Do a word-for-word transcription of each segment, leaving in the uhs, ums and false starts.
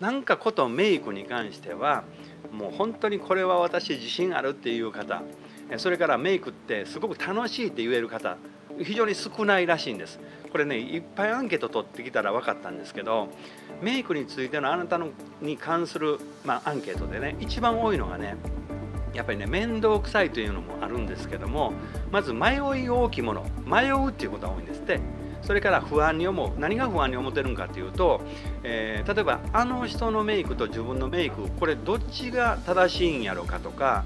なんかことメイクに関してはもう本当にこれは私自信あるっていう方、それからメイクってすごく楽しいって言える方、非常に少ないらしいんです。これね、いっぱいアンケート取ってきたら分かったんですけど、メイクについてのあなたのに関する、まあ、アンケートでね、一番多いのがね、やっぱりね、面倒くさいというのもあるんですけども、まず迷い大きいもの、迷うっていうことが多いんですって。それから不安に思う。何が不安に思ってるのかっていうと、えー、例えばあの人のメイクと自分のメイク、これどっちが正しいんやろかとか、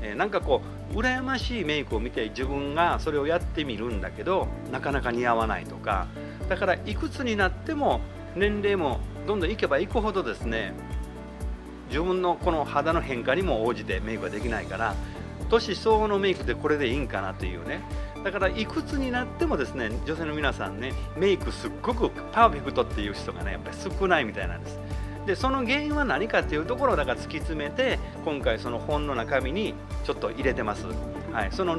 えー、なんかこう羨ましいメイクを見て自分がそれをやってみるんだけどなかなか似合わないとか、だからいくつになっても年齢もどんどんいけばいくほどですね、自分のこの肌の変化にも応じてメイクができないから、年相応のメイクでこれでいいんかなというね。だからいくつになってもですね、女性の皆さんね、メイクすっごくパーフェクトっていう人がね、やっぱり少ないみたいなんです。でその原因は何かっていうところをだから突き詰めて、今回その本の中身にちょっと入れてます、はい、その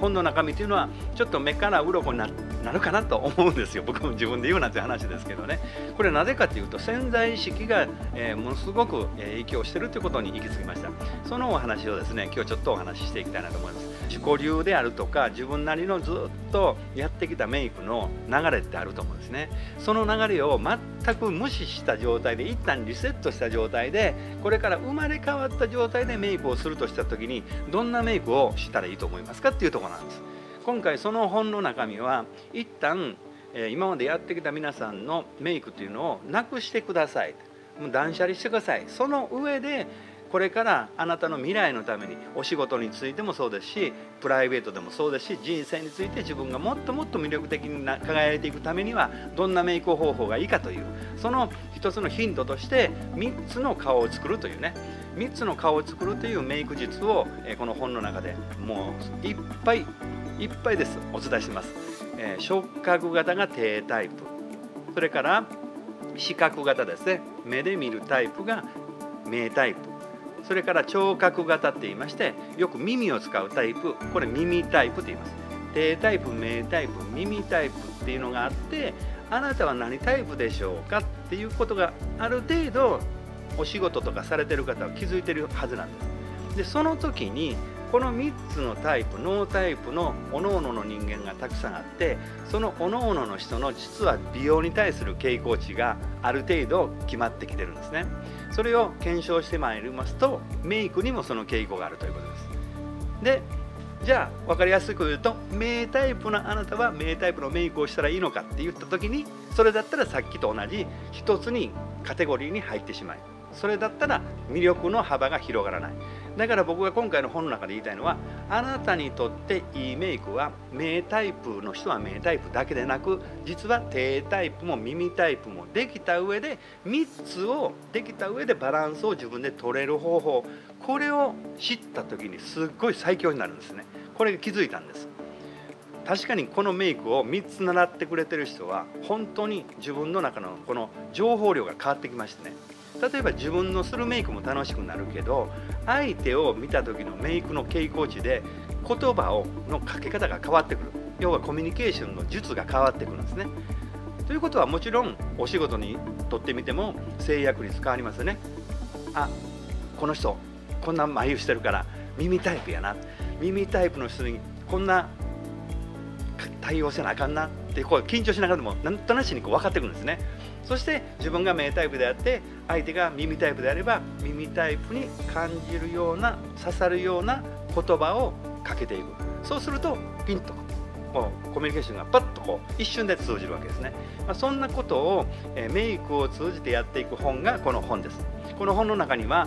本の中身というのはちょっと目から鱗になるかなと思うんですよ。僕も自分で言うなんて話ですけどね。これなぜかというと、潜在意識が、えー、ものすごく影響しているということに行き着きました。そのお話をですね、今日ちょっとお話ししていきたいなと思います。自己流であるとか、自分なりのずっとやってきたメイクの流れってあると思うんですね。その流れを全く無視した状態で、一旦リセットした状態で、これから生まれ変わった状態でメイクをするとした時に、どんなメイクをしたらいいと思いますかっていうところなんです。今回その本の中身は、一旦、えー、今までやってきた皆さんのメイクというのをなくしてください、もう断捨離してください。その上でこれからあなたの未来のために、お仕事についてもそうですし、プライベートでもそうですし、人生について自分がもっともっと魅力的に輝いていくためにはどんなメイク方法がいいかという、その一つのヒントとしてみっつの顔を作るというね、みっつの顔を作るというメイク術を、えこの本の中でもういっぱいいっぱいですお伝えしてます。えー、触覚型が低タイプ、それから視覚型ですね、目で見るタイプが目タイプ、それから聴覚型って言いまして、よく耳を使うタイプ、これ耳タイプって言います。低タイプ、目タイプ、耳タイプっていうのがあって、あなたは何タイプでしょうかっていうことがある程度お仕事とかされてる方は気づいてるはずなんです。でその時にこのみっつのタイプ、脳タイプのおのおのの人間がたくさんあって、そのおのおのの人の実は美容に対する傾向値がある程度決まってきてるんですね。それを検証してまいりますと、メイクにもその傾向があるということです。でじゃあ分かりやすく言うと、名タイプのあなたは名タイプのメイクをしたらいいのかって言った時に、それだったらさっきと同じ一つにカテゴリーに入ってしまい、それだったら魅力の幅が広がらない。だから僕が今回の本の中で言いたいのは、あなたにとっていいメイクは、名タイプの人は名タイプだけでなく、実は低タイプも耳タイプもできた上で、みっつをできた上でバランスを自分で取れる方法、これを知った時にすっごい最強になるんですね。これ気づいたんです。確かにこのメイクをみっつ習ってくれてる人は、本当に自分の中のこの情報量が変わってきましてね、例えば自分のするメイクも楽しくなるけど、相手を見た時のメイクの傾向値で言葉をのかけ方が変わってくる。要はコミュニケーションの術が変わってくるんですね。ということはもちろんお仕事にとってみても制約率変わりますよね。あ、この人こんな眉してるから耳タイプやな、耳タイプの人にこんな対応せなあかんなってこう緊張しながらでもなんとなしにこう分かってくるんですね。そして自分が目タイプであって相手が耳タイプであれば、耳タイプに感じるような刺さるような言葉をかけていく。そうするとピンとこうコミュニケーションがパッとこう一瞬で通じるわけですね。まあ、そんなことを、えー、メイクを通じてやっていく本がこの本です。この本の中には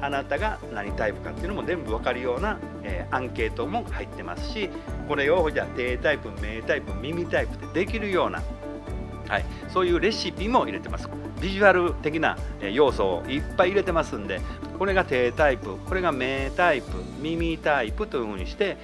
あなたが何タイプかっていうのも全部分かるような、えー、アンケートも入ってますし、これをじゃあ低タイプ、目タイプ、耳タイプでできるような、はい、そういうレシピも入れてます。ビジュアル的な要素をいっぱい入れてますんで、これが低タイプ、これが目タイプ、耳タイプというふうにして、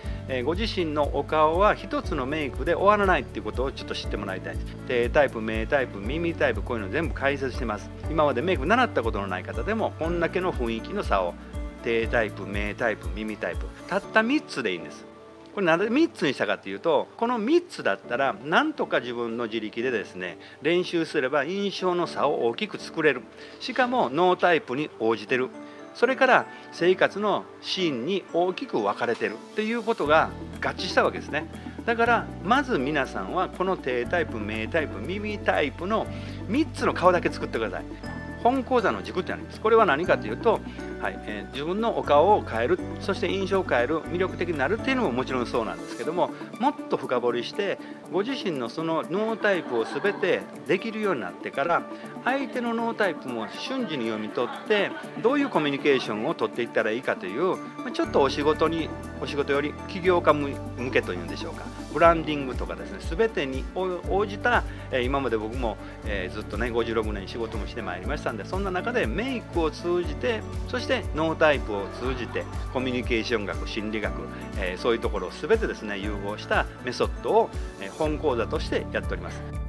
ご自身のお顔は一つのメイクで終わらないっていうことをちょっと知ってもらいたいんです。低タイプ、目タイプ、耳タイプ、こういうの全部解説してます。今までメイク習ったことのない方でもこんだけの雰囲気の差を、低タイプ、目タイプ、耳タイプ、たったみっつでいいんです。これなぜみっつにしたかというと、このみっつだったらなんとか自分の自力でですね練習すれば印象の差を大きく作れる、しかもノータイプに応じてる、それから生活のシーンに大きく分かれてるっていうことが合致したわけですね。だからまず皆さんはこの手タイプ、目タイプ、耳タイプのみっつの顔だけ作ってください。本講座の軸ってあります。これは何かというと、はいえー、自分のお顔を変える、そして印象を変える、魅力的になるっていうのももちろんそうなんですけども、もっと深掘りしてご自身のその脳タイプを全てできるようになってから、相手の脳タイプも瞬時に読み取ってどういうコミュニケーションを取っていったらいいかという、ちょっとお仕事にお仕事より起業家向けというんでしょうか、ブランディングとかですね、全てに応じた、今まで僕もずっとねごじゅうろくねん仕事もしてまいりましたんで、そんな中でメイクを通じて、そしてノータイプを通じてコミュニケーション学、心理学、えー、そういうところを全てですね融合したメソッドを本講座としてやっております。